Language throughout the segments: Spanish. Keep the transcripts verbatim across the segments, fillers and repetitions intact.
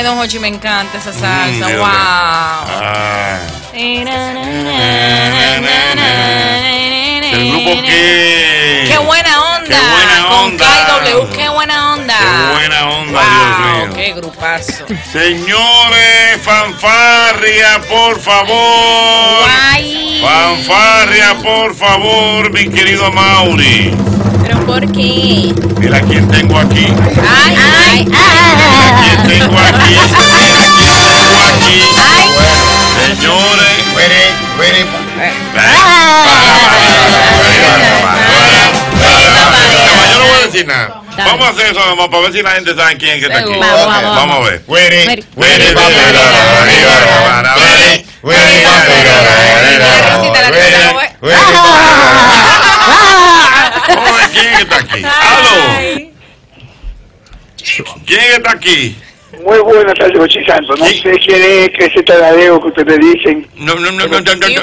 Ay, Don Hochi, me encanta esa salsa. Mm, wow. Ah. El grupo que... Qué buena onda. Qué buena onda. Con K W, qué buena onda. Qué buena onda, wow, Dios mío. Qué grupazo. Señores, fanfarria, por favor. Guay. Fanfarria, por favor, mi querido Mauri. ¿Pero por qué? Mira quién tengo aquí. Ay, ay, ay. Mira quién tengo aquí. Mira quién tengo aquí. Ay. Bueno, señores. Fuere, fuere. Yo no voy a decir nada. Dale. Vamos a hacer eso, vamos, para ver si la gente sabe quién es que está aquí. Vamos, okay. vamos, vamos. Vamos a ver. Fuere, fuere. ¿Quién está aquí? ¡Aló! ¿Quién está aquí? Muy buenas tardes, Jochi Santos. No sé quién es que ese taladeo que ustedes dicen. No, no, no, no, no, no, no, no, no,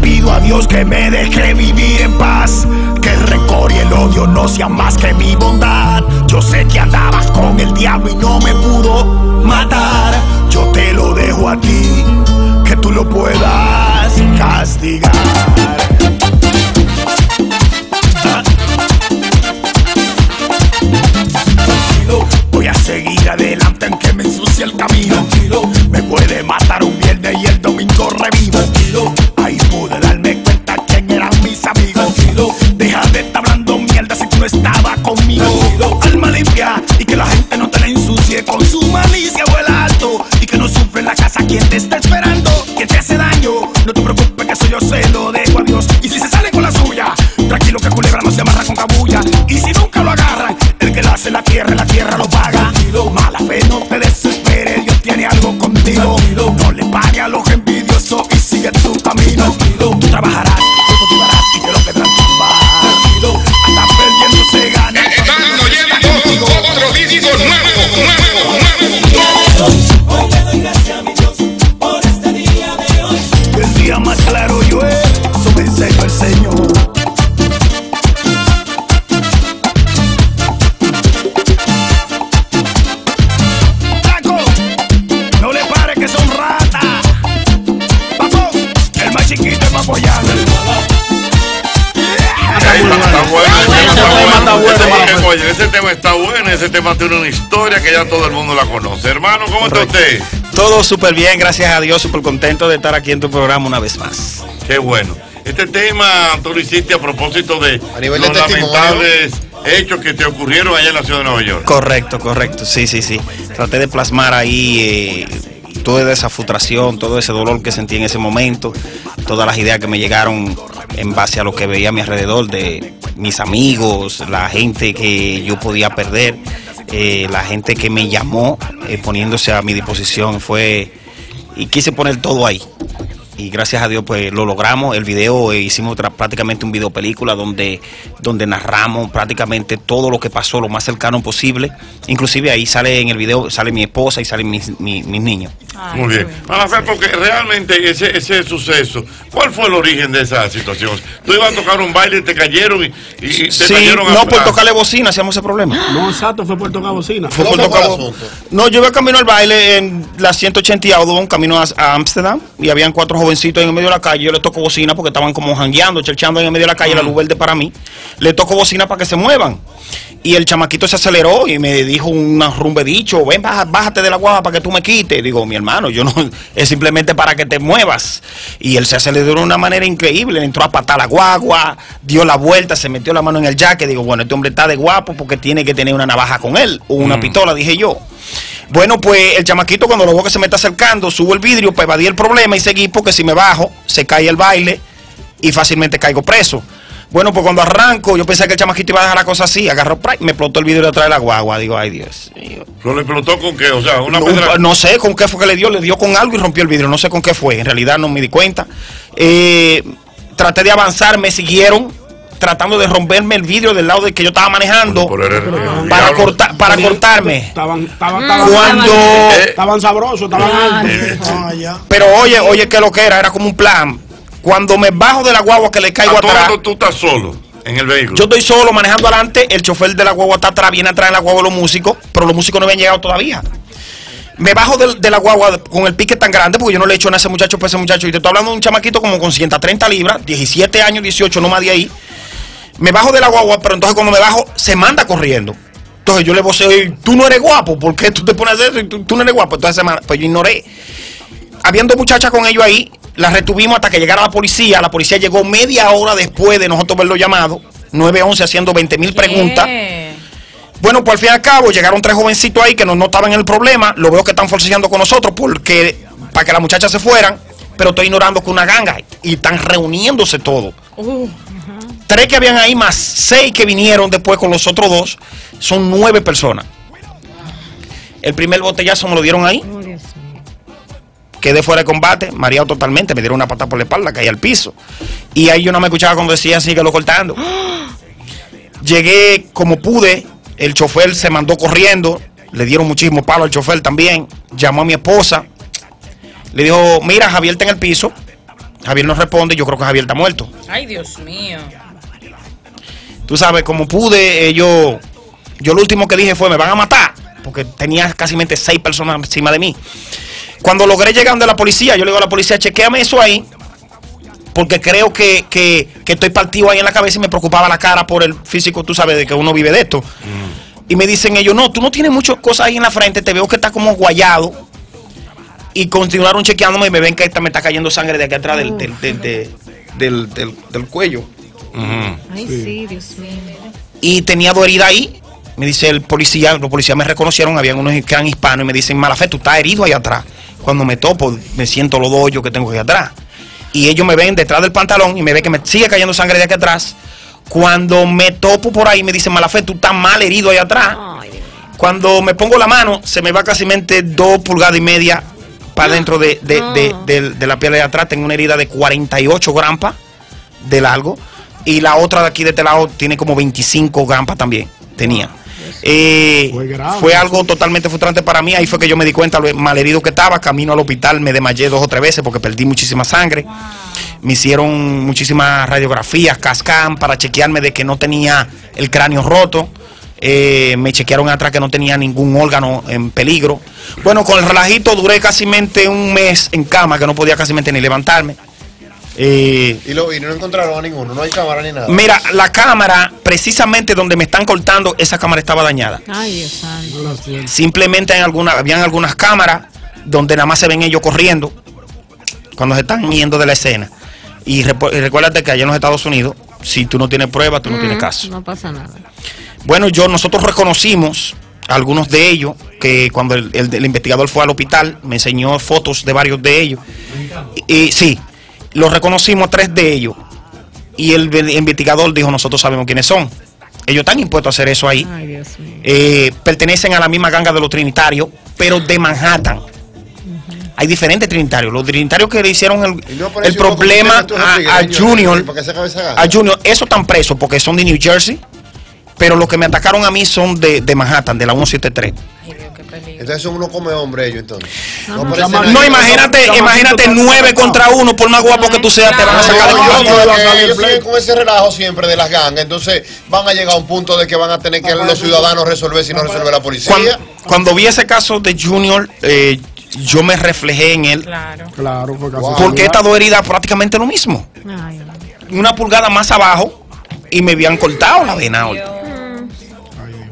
pido a Dios que me deje vivir en paz, que el rencor y el odio no sean más que mi bondad. Yo sé que andabas con el diablo y no me pudo matar. Yo te lo dejo a ti, que tú lo puedas castigar. Voy a seguir adelante aunque me ensucie el camino. Me puede matar un viernes y el domingo revivo. Ahí pude darme cuenta quién eran mis amigos. Deja de estar hablando mierda si tú no estabas conmigo. Alma limpia y que la gente no te la ensucie con su malicia. Vuela alto y que no sufre en la casa quien te está esperando, quien te hace daño. No te preocupes que eso yo se lo dejo a Dios. Y si se sale con la suya, tranquilo que culebra no se amarra con cabulla. Y si nunca lo agarran, el que la hace la tierra, la tierra lo paga. Mala fe, no te desesperes, Dios tiene algo contigo. No le pague a los envidiosos y sigue tu camino. Tú trabajarás, tú cultivarás y te lo podrás tumbar. Hasta perdiéndose gana. Están oyendo otro disco nuevo, nuevo, nuevo. Hoy te doy gracias a mi Dios por este día de hoy. El día más claro yo es, eso me enseñó el Señor. Oye, ese tema está bueno, ese tema tiene una historia que ya todo el mundo la conoce. Hermano, ¿cómo está usted? Todo súper bien, gracias a Dios, súper contento de estar aquí en tu programa una vez más. Qué bueno. Este tema tú lo hiciste a propósito de los lamentables hechos que te ocurrieron allá en la ciudad de Nueva York. Correcto, correcto, sí, sí, sí. Traté de plasmar ahí... Eh, toda esa frustración, todo ese dolor que sentí en ese momento, todas las ideas que me llegaron en base a lo que veía a mi alrededor, de mis amigos, la gente que yo podía perder, eh, la gente que me llamó eh, poniéndose a mi disposición, fue y quise poner todo ahí. Y gracias a Dios pues lo logramos. El video, eh, hicimos otra, prácticamente un video película donde, donde narramos prácticamente todo lo que pasó lo más cercano posible. Inclusive ahí sale en el video, sale mi esposa y salen mis, mis, mis niños. Ay, muy bien. Para hacer, porque realmente ese, ese suceso, ¿cuál fue el origen de esa situación? Tú ibas a tocar un baile y te cayeron y, y te sí, cayeron a... No, por tocarle bocina, hacíamos ese problema. No, exacto, fue por tocar bocina. Fue por tocar bocina. No, yo iba camino al baile en la ciento ochenta y dos, camino a Ámsterdam, y habían cuatro jóvenes en el medio de la calle. Yo le toco bocina porque estaban como jangueando, cherchando en el medio de la calle, uh-huh. La luz verde para mí. Le toco bocina para que se muevan. Y el chamaquito se aceleró y me dijo un rumbedicho: ven, bájate de la guava para que tú me quites. Digo, mi hermano, yo no, es simplemente para que te muevas. Y él se aceleró de una manera increíble, entró a patar la guagua, dio la vuelta, se metió la mano en el jaque. Digo, bueno, este hombre está de guapo porque tiene que tener una navaja con él o una mm. pistola, dije yo. Bueno, pues el chamaquito, cuando lo veo que se me está acercando, subo el vidrio para evadir el problema y seguí, porque si me bajo, se cae el baile y fácilmente caigo preso. Bueno, pues cuando arranco, yo pensé que el chamaquito iba a dejar la cosa así, agarró, me explotó el vidrio de atrás de la guagua. Digo, ay Dios. ¿Lo le explotó con qué? O sea, una no, piedra... no sé con qué fue que le dio, le dio con algo y rompió el vidrio, no sé con qué fue, en realidad no me di cuenta. Eh, traté de avanzar, me siguieron, tratando de romperme el vidrio del lado del que yo estaba manejando para cortar, para cortarme. Estaban, estaban, estaban, cuando estaban sabrosos, estaban altos. Pero oye, oye, que lo que era, era como un plan. Cuando me bajo de la guagua que le caigo atrás. Tú estás solo. En el vehículo. Yo estoy solo manejando adelante, el chofer de la guagua está atrás, viene atrás de la guagua los músicos, pero los músicos no habían llegado todavía. Me bajo de, de la guagua con el pique tan grande, porque yo no le he hecho nada a ese muchacho, pues ese muchacho, y te estoy hablando de un chamaquito como con ciento treinta libras, diecisiete años, dieciocho, no más de ahí. Me bajo de la guagua, pero entonces cuando me bajo, se manda corriendo. Entonces yo le voceo, tú no eres guapo, ¿por qué tú te pones eso? Tú, tú no eres guapo. Entonces se manda, pues yo ignoré. Habiendo muchachas con ellos ahí, la retuvimos hasta que llegara la policía. La policía llegó media hora después de nosotros verlo llamado. nueve once haciendo veinte mil preguntas. Yeah. Bueno, pues al fin y al cabo llegaron tres jovencitos ahí que no, no estaban en el problema. Lo veo que están forcejeando con nosotros porque para que las muchachas se fueran. Pero estoy ignorando que una ganga y están reuniéndose todos. Uh, uh-huh. Tres que habían ahí más seis que vinieron después con los otros dos. Son nueve personas. El primer botellazo me lo dieron ahí. Oh, Dios. Quedé fuera de combate, mareado totalmente, me dieron una patada por la espalda, caí al piso. Y ahí yo no me escuchaba cuando decían, síguelo cortando. Llegué como pude, el chofer se mandó corriendo, le dieron muchísimo palo al chofer también, llamó a mi esposa, le dijo, mira, Javier está en el piso. Javier no responde, yo creo que Javier está muerto. Ay, Dios mío. Tú sabes, como pude, eh, yo, yo lo último que dije fue, me van a matar, porque tenía casi seis personas encima de mí. Cuando logré llegar donde la policía, yo le digo a la policía, chequéame eso ahí, porque creo que, que, que estoy partido ahí en la cabeza y me preocupaba la cara por el físico, tú sabes, de que uno vive de esto. Mm. Y me dicen ellos, no, tú no tienes muchas cosas ahí en la frente, te veo que estás como guayado. Y continuaron chequeándome y me ven que esta me está cayendo sangre de aquí atrás del, del, del, del, del, del, del cuello. Mm. Ay, sí, Dios mío. Y tenía dos heridas ahí. Me dice el policía, los policías me reconocieron, habían unos que eran hispanos y me dicen, Mala Fe, tú estás herido ahí atrás. Cuando me topo, me siento los dos hoyos que tengo aquí atrás. Y ellos me ven detrás del pantalón y me ven que me sigue cayendo sangre de aquí atrás. Cuando me topo por ahí, me dicen, Mala Fe, tú estás mal herido ahí atrás. Cuando me pongo la mano, se me va casi mente dos pulgadas y media para dentro de, de, de, de, de, de la piel de atrás. Tengo una herida de cuarenta y ocho grampas de largo. Y la otra de aquí de este lado tiene como veinticinco grampas también. Tenía. Eh, fue, fue algo totalmente frustrante para mí. Ahí fue que yo me di cuenta lo malherido que estaba. Camino al hospital me desmayé dos o tres veces porque perdí muchísima sangre. Wow. Me hicieron muchísimas radiografías, cascan, para chequearme de que no tenía el cráneo roto. Eh, me chequearon atrás que no tenía ningún órgano en peligro. Bueno, con el relajito duré casi un mes en cama, que no podía casi ni levantarme. Eh, y, lo, y no encontraron a ninguno, no hay cámara ni nada. Mira, la cámara, precisamente donde me están cortando, esa cámara estaba dañada. Ay, Dios santo. Simplemente en alguna, habían algunas cámaras donde nada más se ven ellos corriendo cuando se están yendo de la escena. Y, recu y recuérdate que allá en los Estados Unidos, si tú no tienes pruebas, tú mm, no tienes caso. No pasa nada. Bueno, yo, nosotros reconocimos a algunos de ellos, que cuando el, el, el investigador fue al hospital, me enseñó fotos de varios de ellos. Y, y sí. Los reconocimos a tres de ellos. Y el, el investigador dijo, nosotros sabemos quiénes son. Ellos están impuestos a hacer eso ahí. Ay, Dios mío. Eh, pertenecen a la misma ganga de los trinitarios, pero de Manhattan. Uh-huh. Hay diferentes trinitarios. Los trinitarios que le hicieron el, no el problema a, a, a Junior, a Junior, esos están presos porque son de New Jersey. Pero los que me atacaron a mí son de, de Manhattan, de la uno siete tres. Ay, Dios, qué peligro. Entonces uno come hombre ellos entonces. No, no, no, no imagínate, no, imagínate nueve contra uno, por más guapo no, que tú seas, claro. Te van a sacar no, yo, de la ganga. Ellos siguen con ese relajo siempre de las gangas, entonces van a llegar a un punto de que van a tener que no, los ciudadanos resolver si no, no resuelve la policía. Cuando, cuando vi ese caso de Junior, eh, yo me reflejé en él. Claro. Claro, porque, wow. Porque estas dos heridas prácticamente lo mismo. Ay, una pulgada más abajo y me habían cortado la vena.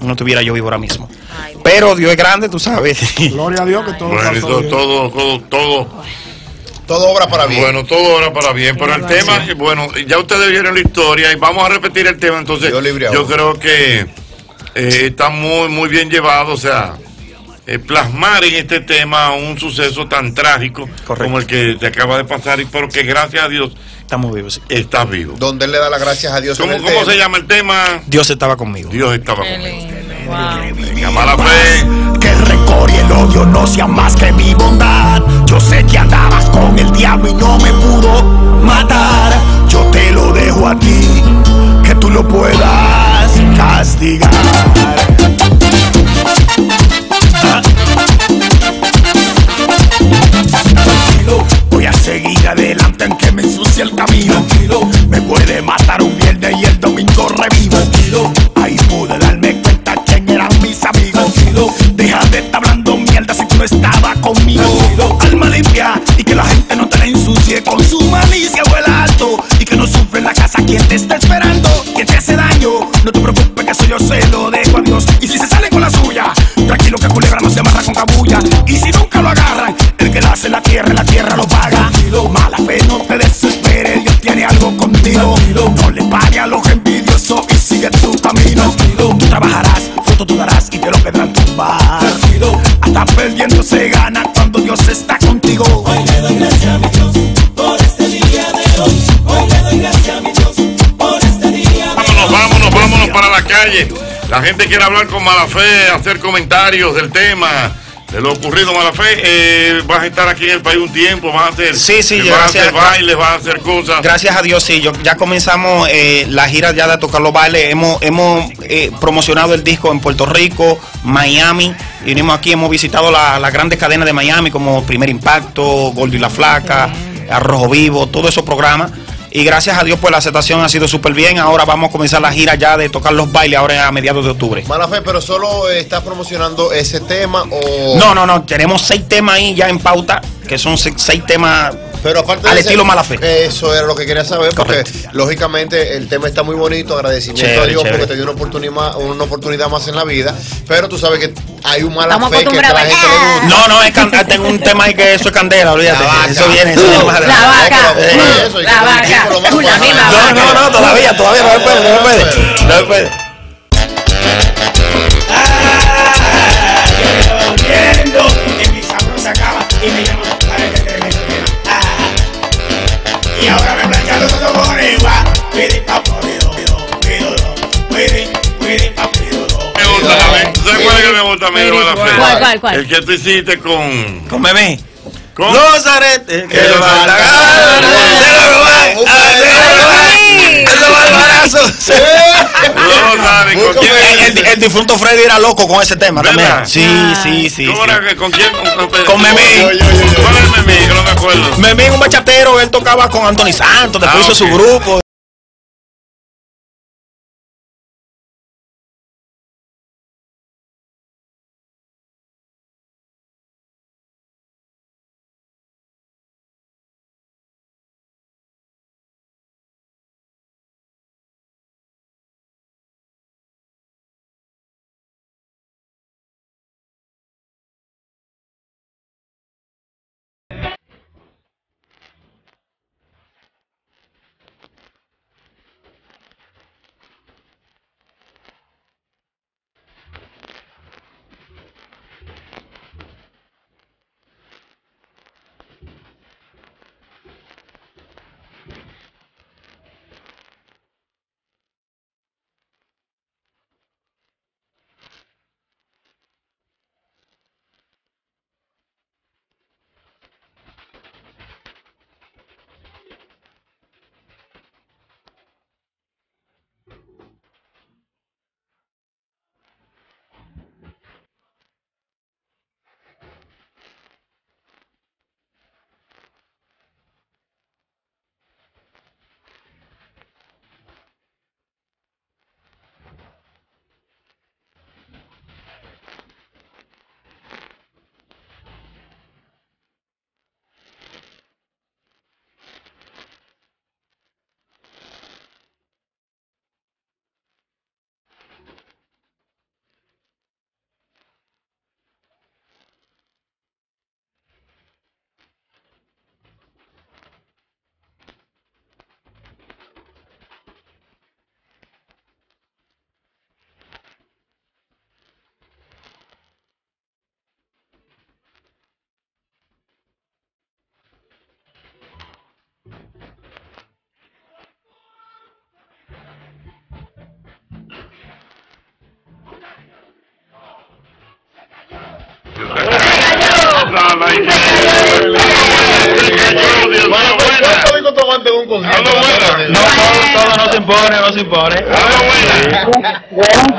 No tuviera yo vivo ahora mismo. Ay, pero Dios es grande, tú sabes. Gloria a Dios que todo, bueno, todo, todo, todo, todo, todo obra para bien. Bueno, todo obra para bien. Pero el tema, bueno, ya ustedes vieron la historia y vamos a repetir el tema. Entonces, yo, yo creo que eh, está muy, muy bien llevado. O sea, eh, plasmar en este tema un suceso tan trágico. Correcto. Como el que te acaba de pasar, y porque gracias a Dios estamos vivos. Sí. Estás vivo. Donde él le da las gracias a Dios. ¿Cómo, en el ¿cómo se llama el tema? Dios estaba conmigo. Dios estaba conmigo. Wow. Mala Fe. Que el rencor y el odio no sean más que mi bondad. Yo sé que andabas con el diablo y no me pudo matar. Yo te lo dejo a ti. Que tú tú lo puedas castigar. Tranquilo, voy a seguir adelante aunque me ensucie el camino. Tranquilo, me puede matar un viernes y el domingo revivo. Tranquilo, ahí pude darme cuenta quién eran mis amigos. Tranquilo, deja de estar hablando mierda si tú no estabas conmigo. Tranquilo, alma limpia y que la gente no te la ensucie con su malicia. Vuela alto y que no sufre en la casa quien te está esperando, quien te hace daño. No te preocupes que eso yo se lo dejo a Dios. Y si se sale con la suya, tranquilo que culebra no se amarra con cabulla. Y si nunca lo agarran, el que la hace la tierra, la tierra lo paga. Tranquilo, mala fe, no te desesperes, Dios tiene algo contigo. Tranquilo, no le pague a los envidiosos y sigue tu camino. Tranquilo, tú trabajarás, fruto tú darás y te lo pedrán tumbar. Tranquilo, hasta perdiendo se gana cuando Dios está contigo. Hoy le doy gracias a mi Dios por este día de hoy. Hoy le doy gracias a mi Dios por este día de hoy. Vámonos, vámonos, vámonos para la calle. La gente quiere hablar con Malafé, hacer comentarios del tema, de lo ocurrido. Malafé, eh, vas a estar aquí en el país un tiempo, vas a hacer, sí, sí, vas a hacer bailes, vas a hacer cosas. Gracias a Dios, sí, yo, ya comenzamos eh, la gira ya de tocar los bailes. Hemos, hemos eh, promocionado el disco en Puerto Rico, Miami. Y venimos aquí, hemos visitado las la grandes cadenas de Miami como Primer Impacto, Gordo y la Flaca, Arrojo Vivo, todos esos programas. Y gracias a Dios, pues la aceptación ha sido súper bien. Ahora vamos a comenzar la gira ya de tocar los bailes ahora a mediados de octubre. Malafé, ¿pero solo estás promocionando ese tema o...? No, no, no. Tenemos seis temas ahí ya en pauta, que son seis, seis temas... Pero aparte al de estilo ese, Malafé. Eso era lo que quería saber. Correcto. Porque lógicamente el tema está muy bonito. Agradecimiento chévere, a Dios chévere. Porque te dio una oportunidad, una oportunidad más en la vida. Pero tú sabes que hay un Malafé que trae gente de un... No, no, es can... tengo un tema ahí que eso es candela, olvídate. Eso viene, eso viene más adelante. La vaca. No, no, no, todavía, todavía no se puede, no se puede. No se puede. Que mi sabor se acaba y me llama y ahora me plancharon los cojones igual. Pide papo, pido, pido, pido, pide, pide papo, pido. Me gusta la vez. ¿Sabes cuál es que me gusta a mí de Malafé? ¿Cuál, cuál, cuál? El que tú hiciste con... Con Bebé. Con... Los aretes. Que lo van a ganar. Se lo van a hacer. Se lo van a ganar. Los aretes. El difunto Freddy era loco con ese tema también. Sí, sí, sí. ¿Cómo era? ¿Con quién? Con Memín. ¿Cuál es Memín? Que no me acuerdo. Memín, un bachatero. Él tocaba con Anthony Santos. Después hizo su grupo. importante en un concierto. No, todo, todo no se impone, no se impone. Hola, buenas.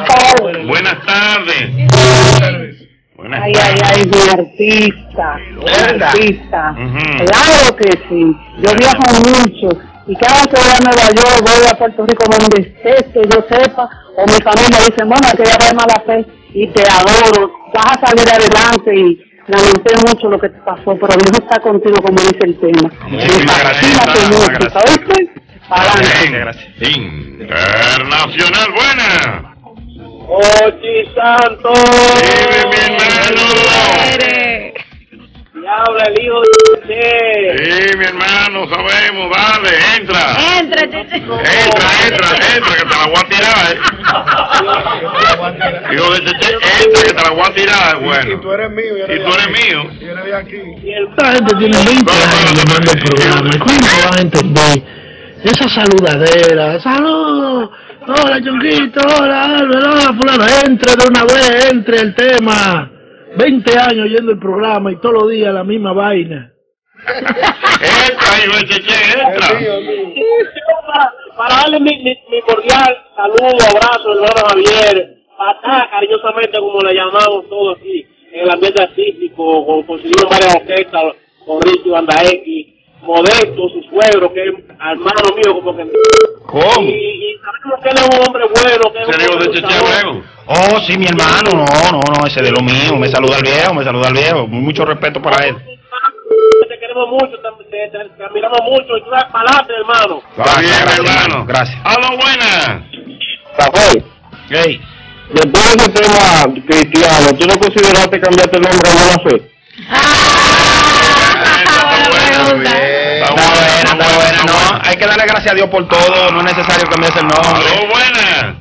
Buenas tardes. Buenas tardes. Buenas. Ay, ay, ay, mi artista, mi artista. Uh-huh. Claro que sí. Yo viajo mucho y cada vez que voy a Nueva York, voy a Puerto Rico, donde estés, que yo sepa, o mi familia dice, bueno, que ya va mala fe y te adoro, vas a salir adelante y lamenté mucho lo que te pasó, pero Dios está contigo, como dice el tema. Internacional, buena. ¡Ochi Santo! ¡Dime, mi hermano! ¡Diablo, el hijo de Chiche! ¡Sí, mi hermano, sabemos! ¡Vale, entra! ¡Entra, Chiche! ¡Entra, entra, entra, que te la voy a tirar, eh! ¡Hijo de Chiche, entra, que te la voy a tirar, bueno! Y tú eres mío, yo Y tú eres mío. Yo no voy aquí. Y esta gente tiene veinte años. ¿Cuánto la gente ve? Esa saludadera, ¡salud! Hola, Chonquito, hola, Álvaro, hola, fulano, entre de una vez, entre el tema. veinte años oyendo el programa y todos los días la misma vaina. Entra, hijo de Cheche, entra. Para darle mi, mi, mi cordial saludo, abrazo, hermano Javier, patá, cariñosamente, como le llamamos todos aquí, en el ambiente artístico, con consiguieron varias orquestas, con Richie Banda X, Modesto, su suegro, que es hermano mío, como que... ¿Cómo? Y, y sabemos que él es un hombre bueno, que es un hombre de Cheche. Oh, sí, mi hermano, no, no, no, ese de lo mío, me saluda el viejo, me saluda el viejo, mucho respeto para él. Te queremos mucho, te admiramos mucho, y tú das palabras, hermano. Está bien, hermano, gracias. ¡Aló, buenas! Rafael. Hey. Después de ese tema cristiano, ¿tú no consideraste cambiarte el nombre a Buena Fe? No, hay que darle gracias a Dios por todo, no es necesario cambiarse el nombre. ¡Oh, buenas!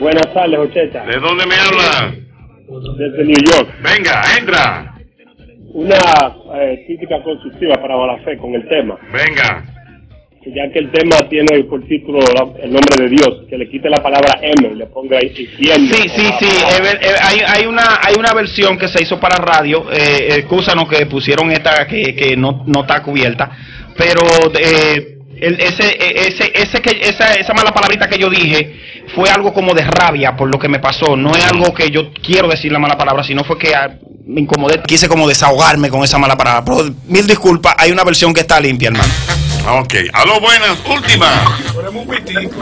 Buenas tardes, Ocheta. ¿De dónde me habla? Desde New York. Venga, entra. Una eh, crítica constructiva para Balafé con el tema. Venga. Ya que el tema tiene por título el nombre de Dios, que le quite la palabra M y le ponga izquierda. Sí, sí, sí, eh, eh, hay, hay una hay una versión que se hizo para radio, eh, excúsanos que pusieron esta que, que no, no está cubierta, pero eh, el, ese, ese, ese que, esa, esa mala palabrita que yo dije fue algo como de rabia por lo que me pasó, no es algo que yo quiero decir la mala palabra, sino fue que... A, me incomodé, quise como desahogarme con esa mala palabra. Pero mil disculpas, hay una versión que está limpia, hermano. Ok, a lo buenas, última. Ponemos un pitico.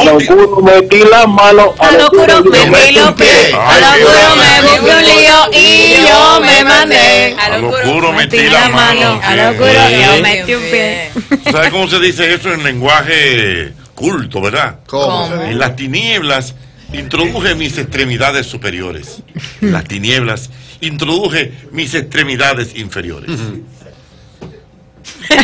A lo oscuro metí las manos. A lo oscuro me metí los pies. A lo oscuro me busqué un lío y yo me mandé. A lo oscuro metí las manos. A lo oscuro yo metí un pie. ¿Sabes cómo se dice eso en lenguaje culto, verdad? ¿Cómo? En las tinieblas introduje mis extremidades superiores. Las tinieblas introduje mis extremidades inferiores. Uh-huh. ¿No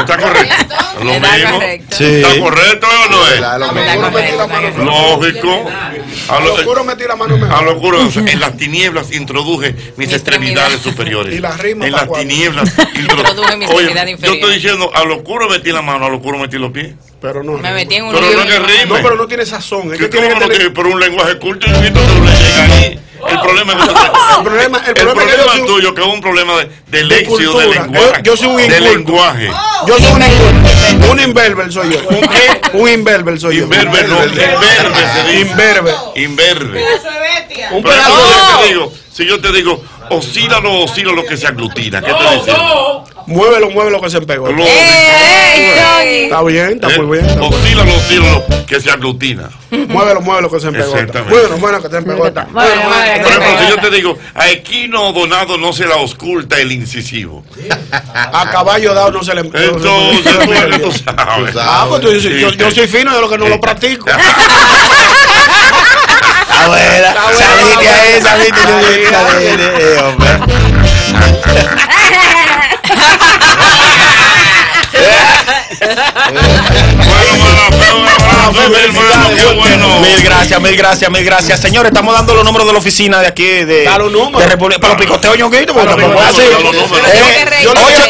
está correcto? ¿Lo mismo? Sí. ¿Está correcto o no es? A lo oscuro metí la mano. Lógico. A lo oscuro metí la mano mejor. A lo oscuro. En las tinieblas introduje mis extremidades superiores. Y las rimas. En las tinieblas introduje mis extremidades inferiores. Yo estoy diciendo, a lo oscuro metí la mano, a lo oscuro metí los pies. Pero no. Me metí en un pero no que rime. No, pero no tiene sazón. Es que tiene que por un lenguaje culto y bonito no le llega ahí. El problema es el problema, el problema, el problema es tuyo, que es un problema de, de lección, de, de lenguaje. Yo, yo soy un inculto. Oh, yo soy un, un imberber soy yo. ¿Un qué? Un imberber soy yo. Imberber no, imberber. Imberber. Un pedazo de te digo, si yo te digo, oscílalo, oscila lo que se aglutina. ¿Qué te dice? Muévelo, mueve lo que se pegó. Está bien, está muy bien. Oscílalo, oscílalo que se aglutina. Muévelo, mueve lo que se pegó. Bueno, bueno, que se pegó. Por ejemplo, si yo te digo, a equino donado no se la ausculta el incisivo. A caballo dado no se le... Entonces, bueno, tú sabes. Yo soy fino, yo lo que no lo practico. Abuela, saliste ahí, saliste ahí, hombre. Mil gracias, mil gracias, mil gracias. Señores, estamos dando los números de la oficina de aquí de República. Para los picoteos, ñonguito.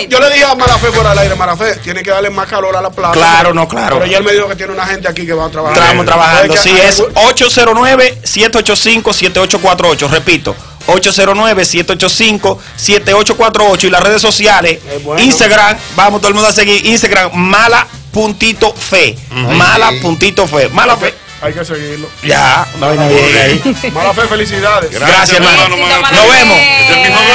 Yo le dije a Malafé fuera del aire, Malafé, tiene que darle más calor a la plaza. Claro, no, claro. Pero ayer me dijo que tiene una gente aquí que va a trabajar. Estamos trabajando, sí, es ocho cero nueve, siete ocho cinco, siete ocho cuatro ocho. Repito. ocho cero nueve, siete ocho cinco, siete ocho cuatro ocho y las redes sociales, bueno. Instagram, vamos todo el mundo a seguir Instagram, mala puntito fe, uh-huh. mala sí. puntito fe, mala fe. Hay que seguirlo. Ya, no hay nadie. Mala fe, felicidades. Gracias, Gracias hermano. Nos vemos.